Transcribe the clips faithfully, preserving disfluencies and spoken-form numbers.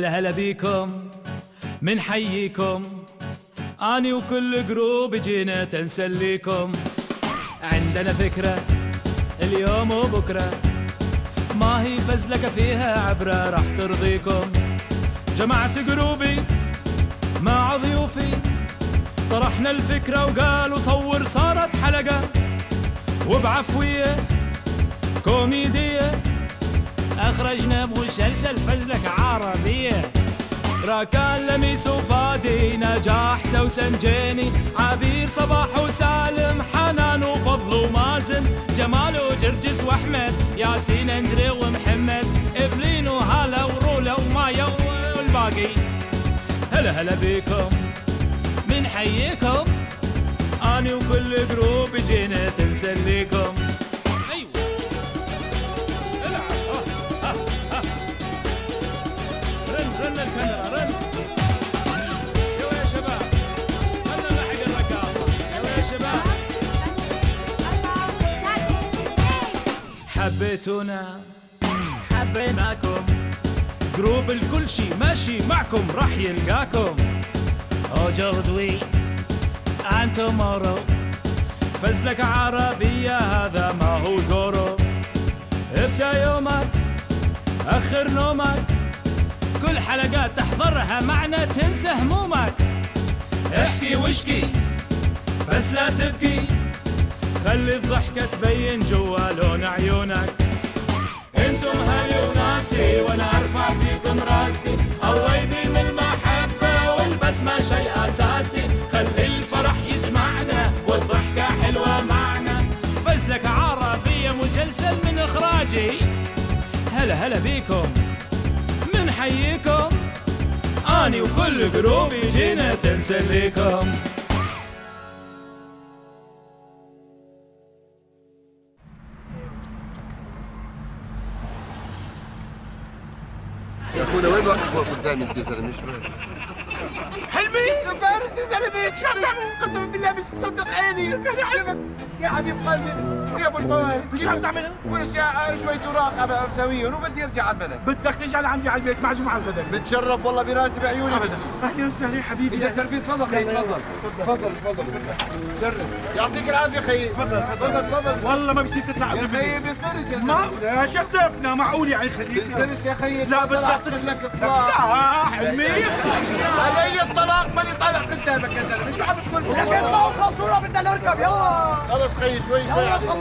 هلا هلا بيكم منحييكم، أني وكل جروب جينا تنسليكم. عندنا فكرة اليوم وبكرة، ما هي فزلكة فيها عبرة رح ترضيكم. جمعت جروبي مع ضيوفي، طرحنا الفكرة وقالوا صور، صارت حلقة وبعفوية كوميدية، أخرجنا بمسلسل فزلكة عربية. راكان لميس وفادي، نجاح سوسن جيني، عبير صباح وسالم، حنان وفضل ومازن، جمال وجرجس وأحمد، ياسين اندري ومحمد، إبلين وهلا ورولا ومايا والباقي. هلا هلا بيكم منحييكم، أني وكل جروب جينا تنسليكم. حبيتونا حبيناكم، جروب الكل شي ماشي معكم راح يلقاكم. Aujourd'hui and tomorrow، فزلكة عربية هذا ما هو زورو. ابدأ يومك أخر نومك، كل حلقات تحضرها معنا تنسى همومك. احكي واشكي بس لا تبكي، خلي الضحكة تبين جوا لون عيونك. انتم هالي وناسي وانا ارفع فيكم راسي، الله يديم المحبة والبسمة شيء اساسي، خلي الفرح يجمعنا والضحكة حلوة معنا. فزلكة عربية مسلسل من اخراجي، هلا هلا بيكم منحييكم، اني وكل جروبي جينا تنسليكم. يا اخونا وين واقف فوق قدامي انت يا زلمه؟ حلمي فارس يا زلمه، شو عم تعمل؟ قسما بالله مش مصدق عيني، انا حلمك يا حبيب قلبي يا ابو الفوارس. شو عم تعمل؟ واشياء شوية وراقه مسويهم وبدي ارجع على البلد. بدك تجي على عندي على البيت معزوم على الغداء. بتشرف والله براسي بعيوني. ابدا اهلا وسهلا حبيبي. اذا صار في تفضل خيي، تفضل تفضل تفضل جرب. يعطيك العافيه خيي. تفضل تفضل تفضل. والله ما بصير تطلع يا خيي، بيصيرش يا زلمه. يا شيخ ضيفنا معقول يا عين خليل؟ بيصيرش يا خيي. لا بدك لك اطلاق. لا حلمي علي الطلاق، ماني طالع قدامك يا زلمه. شو عم تقول؟ لكن ما هو خلصونا بدنا نركب. يلا خلص خيي شوي شوي يلا خلصنا.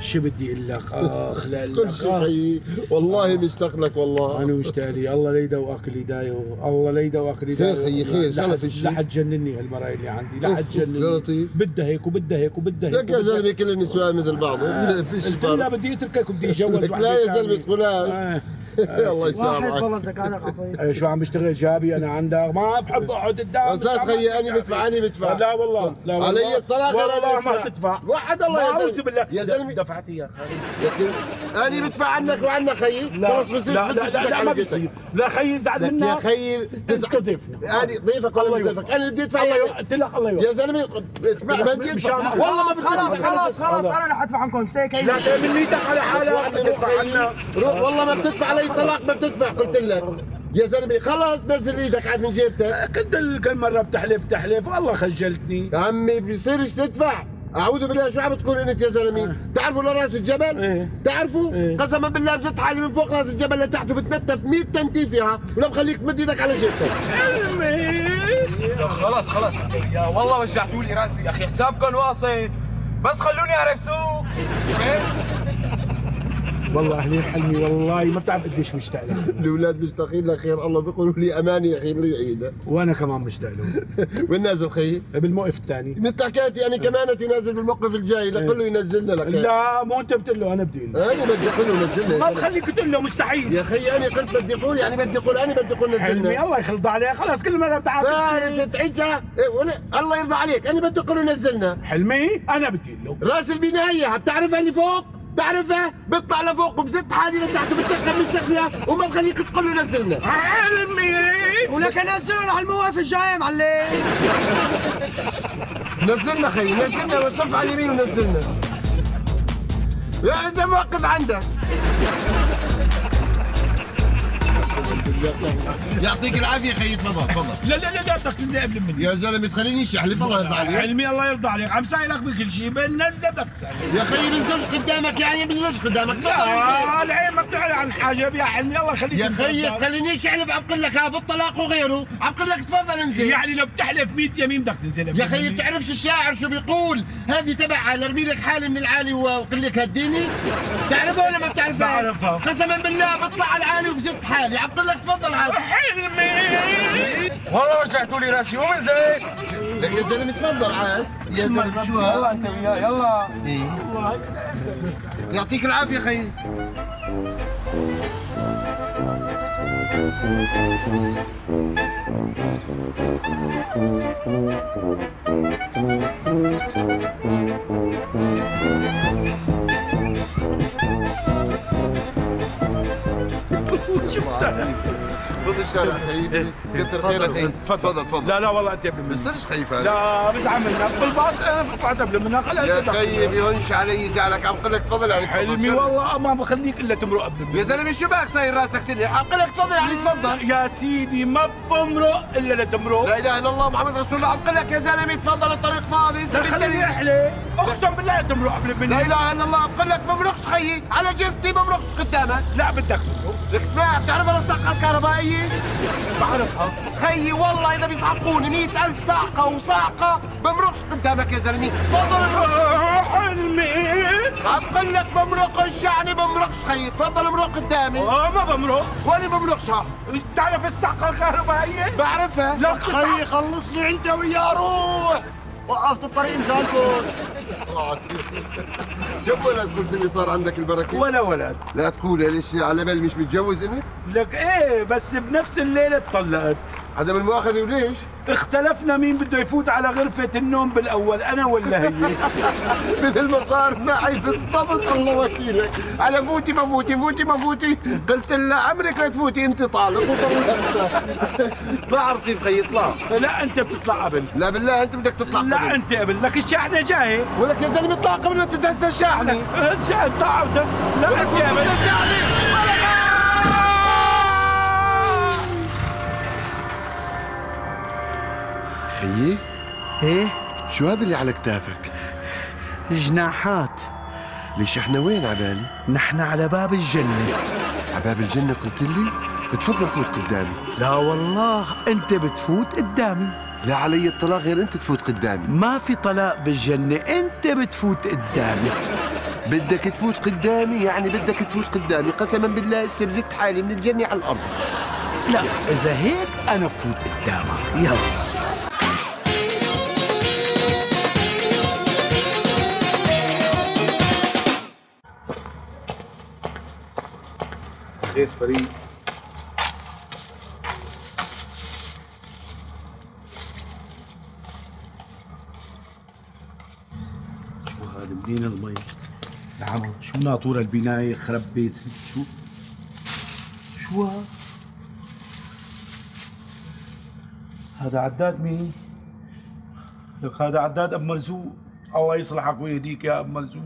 شو بدي اقول لك؟ اخ لقلك كل شيء حقيقي والله، مشتاق لك والله. انا مشتاق لي، الله لا يدوقك لي دايو، الله لا يدوقك لي دايو. خير خيي خير، شغله في شيء. لا حتجنني هالمرايه اللي عندي، لا حتجنني. بدها هيك وبدها هيك وبدها هيك. لك يا زلمه كل النسوان مثل بعض، ما فيش فرق. لا بدي اتركك وبدي اتجوز واحد. لا يا زلمه تقول لا. الله يسامحك. واحد والله ذكرك عطيه. شو عم بشتغل جابي انا عندك؟ ما بحب اقعد قدامك. بس خيي انا بدفع انا بدفع. لا والله لا والله. علي الطلاق انا ما بدفع. وحد الله يعوذ بالله يا زلمه. دفعت اياك خيي، أنا بدفع عنك وعنك خيي. خلص بصير لا لا لا, لا ما بصير. لا خيي ازعل منك يا خيي، انت ضيفنا. أنا ضيفك ولا مش ضيفك؟ أنا بدي أدفع. قلت لك الله يوفقك يا زلمة، بدي أدفع والله ما بدي. خلاص خلاص خلاص أنا رح أدفع عنكم. امسك هي لا تعمل ايدك على حالك. بتدفع عنا والله ما بتدفع. علي طلاق ما بتدفع قلت لك يا زلمه. خلاص نزل ايدك عاد من جيبتك. كنت كل مرة بتحلف تحلف والله خجلتني. عمي بصيرش تدفع أعوذ بالله. شو عم تقول أنت يا زلمة؟ أه. تعرفوا لراس الجبل؟ أه. تعرفوا؟ أه. قسما بالله بزت حالي من فوق راس الجبل لتحت وبتنتف مية تنتيفها ولا بخليك تمد ايدك على جيبتك. خلاص خلاص يا والله وجعتوا لي راسي يا أخي. حسابكم واصل بس خلوني أعرف سوق. والله أهلين حلمي، والله ما بتعرف قديش مشتاق لك. الأولاد مشتاقين لك خير الله، بيقولوا لي أماني يا أخي بري عيدة. وأنا كمان مشتاق لهم. وين نازل خيي؟ بالموقف الثاني. مثل حكايتي أنا كمان نازل بالموقف الجاي. لا قول له ينزلنا لك. لا مو أنت بتقول له، أنا بدي أقول له. أنا بدي أقول له نزلنا. ما تخليك تقول له مستحيل. يا خيي أنا قلت بدي أقول، يعني بدي أقول أنا بدي أقول نزلنا. حلمي الله يخلط عليك، خلاص كل مرة بتعرف فارس تعجها. الله يرضى عليك أنا بدي أقول له نزلنا. حلمي أنا بدي أقول له. راس البناية بتعرفها اللي فوق؟ تعرفها؟ بيطلع لفوق وبزت حالي لتحت وبتشغل بتشغلها وما بخليك تقول له نزلنا. علمي ولك نزلنا على المواقف الجايه معلم. نزلنا خيي، نزلنا وصف على اليمين ونزلنا. يا اذا موقف عندك. يعطيك العافيه خيي، تفضل تفضل. لا لا لا لا بدك تنزل قبل مني يا زلمه، تخلينيش احلف الله يرضى عليك. علمي الله يرضى عليك، عم سائلك بكل شيء بالنزله بدك تسالني. يا خيي بنزلش قدامك، يعني بنزلش قدامك. لا العين ما بتعلن عن حاجه يا علمي الله خليك. يا خيي تخلينيش احلف، عم بقول لك ها بالطلاق وغيره، عم بقول لك تفضل انزل. يعني لو بتحلف مية يمين بدك تنزل. يا خيي بتعرفش الشاعر شو بيقول؟ هذه تبعها لرمي لك حالي من العالي وقلك هديني. بتعرفها ولا ما بتعرفها؟ بعرفها قسما بالله، بطلع على العالي وبزت حالي، عم بقول لك تفضل عاد. حلمي والله رجعتوا لي راسي ومنزل. لك يا زلمه تفضل عاد. يا زلمه شو هذا؟ يلا انت وياه يلا. ايه يعطيك العافيه خيي. شفتها خذ الشارع خيي، كثر خيرك خيي. تفضل تفضل. لا لا والله انت قبل مني. ما تصيرش خيي فارس. لا بزعل منك بالباص طلعت قبل منك خليها. يا خيي بيهونش علي زعلك، عم بقول لك تفضل يعني تفضل. علمي والله ما بخليك الا تمرق قبل مني. يا زلمه شو بك صاير راسك تنيح؟ عم بقول لك تفضل يعني تفضل. يا سيدي ما بمرق الا لتمرق. لا اله الا الله محمد رسول الله، عم بقول لك يا زلمه تفضل الطريق فاضي. لا خليني احلف اقسم بالله تمرق قبل مني. لا اله الا الله، عم بقول لك ما بمرقش خيي، على جثتي ما بمرقش قدامك. لا بدك لك اسمع، بتعرف انا الصعقه الكهربائيه؟ بعرفها خيي والله اذا بيصعقوني مية ألف صعقه وصعقه بمرقش قدامك يا زلمه، تفضل امرق. حلمي عم بقول لك بمرقش يعني بمرقش خيي، تفضل امرق قدامي. اه ما بمرق ولا بمرقش. ها بتعرف الصعقه الكهربائيه؟ بعرفها. لك خيي خلصني انت وياه، روح وقفت الطريق مشانكم. كم ولد قلت لي صار عندك البركه؟ ولا ولد. لا تقول ليش، على بالي مش متجوز انت؟ لك ايه بس بنفس الليله اتطلقت. عدم المؤاخذه وليش؟ اختلفنا مين بده يفوت على غرفه النوم بالاول، انا ولا هي؟ مثل ما صار معي بالضبط الله وكيلك، على فوتي ما فوتي فوتي ما فوتي، قلت لها عمرك ما تفوتي انت طالق وطلقتها. ما عاد تصير خيي اطلاع. لا انت بتطلع قبل. لا بالله انت بدك تطلع قبل. لا انت قبل، لك الشاحنه جايه. ولك يا زلمه اطلع قبل ما تدهس الشاحنه. الشاحنه طلع. لا انت قبل. خيي؟ ايه؟ شو هذا اللي على كتافك؟ جناحات. ليش احنا وين عبالي؟ نحن على باب الجنة. على باب الجنة قلت لي؟ تفضل فوت قدامي. لا والله انت بتفوت قدامي. لا علي الطلاق غير انت تفوت قدامي. ما في طلاق بالجنة، انت بتفوت قدامي. بدك تفوت قدامي يعني بدك تفوت قدامي، قسما بالله هسه بزت حالي من الجنة على الأرض. لا إذا هيك أنا بفوت قدامك، يلا. كيف فريد؟ شو هذا منين المي؟ العمى شو ناطوره البنايه خرب بيت. شو شو هذا؟ هذا عداد مين؟ لك هذا عداد اب مرزوق، الله يصلحك ويهديك يا اب مرزوق.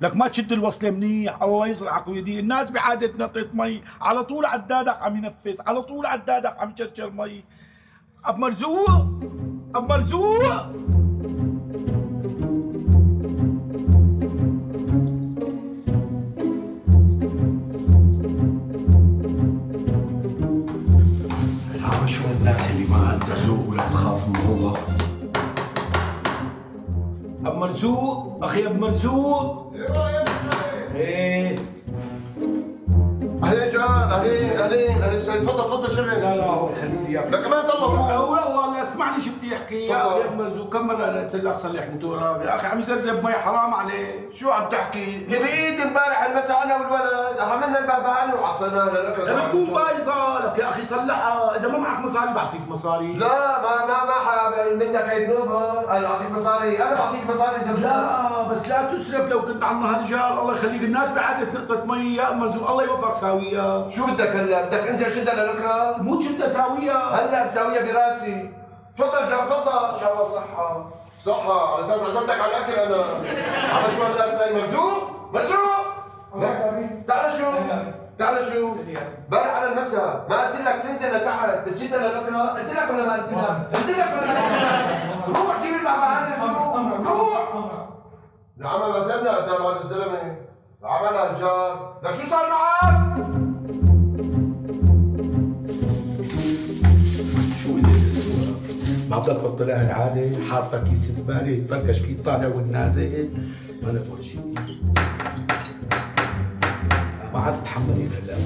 لك ما تشد الوصله منيح، الله يصلحك ويهديك. الناس بحاجه تنطيط مي، على طول عدادك عم ينفس، على طول عدادك عم يشرشر مي. اب مرزوق اب مرزوق العمى شو الناس اللي ما عندها ذوق ولا تخاف من الله. اب مرزوق اخي اب مرزوق. ايه اهلين جماعه، اهلين اهلين اهلين. تفضل تفضل شغل. لا لا هو خليني اياه لك ما يطلع فوق. لا والله اسمعني شو بدي احكي يا اخي اب مرزوق، كم مره انا قلت لك صلح موتورك يا اخي، عم يزرزب مي حرام عليك. شو عم تحكي؟ بايد امبارح المساء انا والولد عملنا البهبهانه وعصرنا للاكل. لما تكون بايظه لك يا اخي صلحها، اذا ما معك مصاري بعطيك مصاري. لا ما ما ما منك هي بنوبه، انا بعطيك مصاري، انا بعطيك مصاري. لا بس لا تسرب. لو كنت على النهر الله يخليك الناس بعدت نقطة مي يا مرزوق. الله يوفقك ساوية. شو بدك هلا؟ بدك انزل شدة لنكرة؟ مو شدة ساوية. هلا ساوية براسي. تفضل جرى تفضل. ان شاء الله صحة. صحة على اساس عزمتك على الاكل انا. على شو هلا زي مرزوق؟ مرزوق؟ تعال شو؟ تعال شو؟ امبارح على المساء ما قلت لك تنزل لتحت بتشدها للأكلة؟ قلت لك ولا ما قلت لك؟ قلت لك ولا ما قلت لك؟ روح جيب المعمعان روح روح العمى ما قتلنا قدام هذا الزلمة عملها الجار. لك شو صار معك؟ شو اللي بيصير؟ ما بتضبط طلع العادة حاطة كيس زبالة يطركش فيه الطالع والنازل ما أنا برجي ما عاد تتحملي هلا.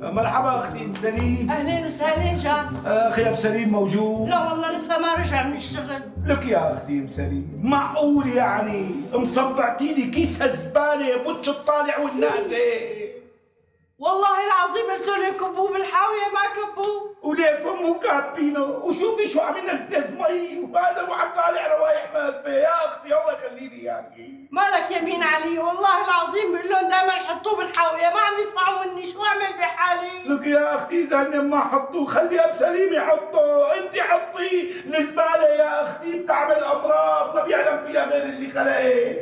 مرحبا اختي سليم. اهلين وسهلين جان. اخي ابو سليم موجود؟ لا والله لسه ما رجع من الشغل. لك يا اختي ام سليم معقول يعني مصبعتيلي كيس هالزباله بوتش الطالع والنازل؟ والله العظيم قلت لهم يكبوه بالحاويه ما كبوه. وليكم مو كابينه وشوفي شو عم ينزنز مي وهذا وعم طالع روايح مالفه. يا اختي الله يخليني اياكي. مالك يمين علي والله العظيم بقول لهم دائما حطوه بالحاويه ما عم يسمعوا مني. شو اعمل بحالي؟ لك يا اختي اذا هن ما حطوه خلي ابو سليم يحطه، انت حطيه. الزباله يا اختي بتعمل امراض ما بيعلم فيها غير اللي خلقه.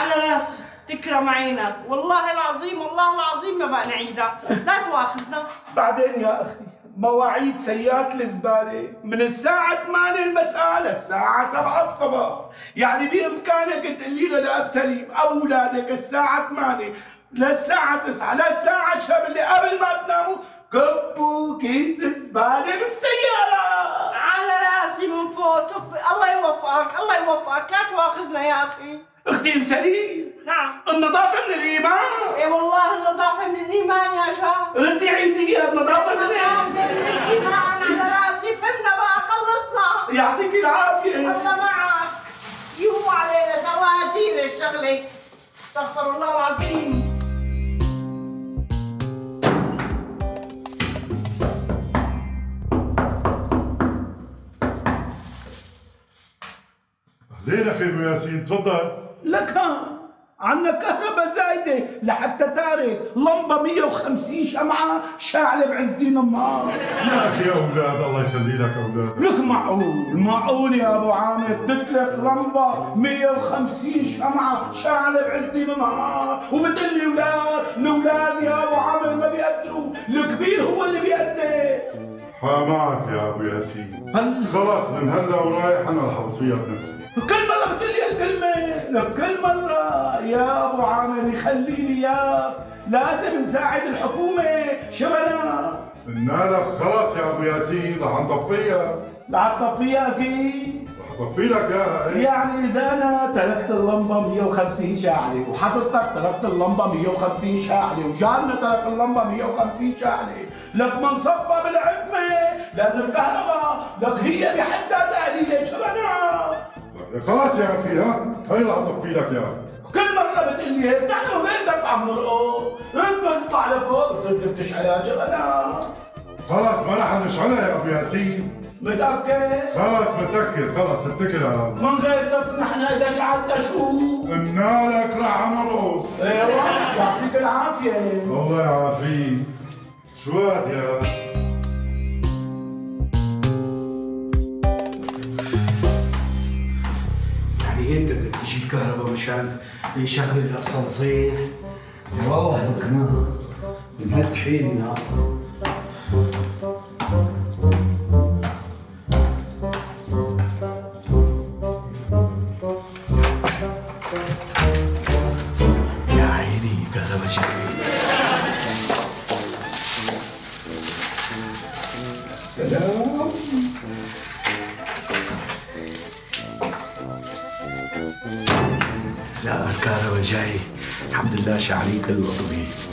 على راسي تكرم عينك والله العظيم والله العظيم ما بقى نعيدها. لا تواخذنا. بعدين يا اختي مواعيد سيارة الزبالة من الساعة ثمانية المساء للساعة سبعة الصباح، يعني بإمكانك تقليلها لأب سليم أولادك الساعة ثمانية للساعة تسعة للساعة عشرة بالليل قبل ما تناموا كبوا كيس زبالة بالسيارة. على راسي من فوق. الله يوفقك الله يوفقك لا تواخذنا يا أخي. أختي أم سليم. نعم. النظافة من الإيمان. إي والله النظافة من الإيمان يا شاب. ردي عيديها النظافة من الإيمان. الإيمان على راسي فهمنا بقى خلصنا. يعطيك العافية. الله معك. يهو علينا سواسير الشغلة. استغفر الله العظيم. أهلين أخي أبو ياسين تفضل. لك ها عنا كهرباء زايدة لحتى تارك لمبة مية وخمسين شمعة شاعلة بعز دين النار. يا أخي أولاد الله يخلي لك أولاد. لك معقول معقول يا أبو عامر قلت لك لمبة مية وخمسين شمعة شاعلة بعز دين النار وبتقلي أولاد؟ الأولاد يا أبو عامر ما بيقدروا، الكبير هو اللي بيقدر. معك يا ابو ياسين. هل... خلاص من هلا ورايح انا رح احط فيها بنفسي. كل مره بتقول لي هالكلمه، كل مره يا ابو عامر يخلي لي اياك، لازم نساعد الحكومه شبنا. انالك خلاص يا ابو ياسين رح نطفيها. رح تطفيها اكيد. رح طفي لك اياها. يعني اذا انا تركت اللمبه مية وخمسين شاعله وحضرتك تركت اللمبه مية وخمسين شاعله وجارنا ترك اللمبه مية وخمسين شاعله، لك منصفى بالعمه لأن الكهرباء لك هي بحد ذاتها قليله شبنا. خلاص يا اخي ها هي رح اطفي لك اياها. كل مره بتقول لي هيك نحن وين بدك عم نرقد؟ انت بنطلع لفوق بتقول لي بتشعلها شبنا. خلاص ما رح نشعلها يا ابو ياسين. متأكد؟ خلاص متأكد خلاص اتكل على الله. من غير طفل نحن إذا شعلتها شو؟ إنالك رح نرقص. ايوه يعطيك العافية. الله يعافيك. شو هاد يا يعني هيك بدك تجي الكهرباء مشان يشغل الأسانسير؟ والله لكنا من هاد حيلنا. لا الكهرباء جاي الحمد لله شعلي كله طبيعي.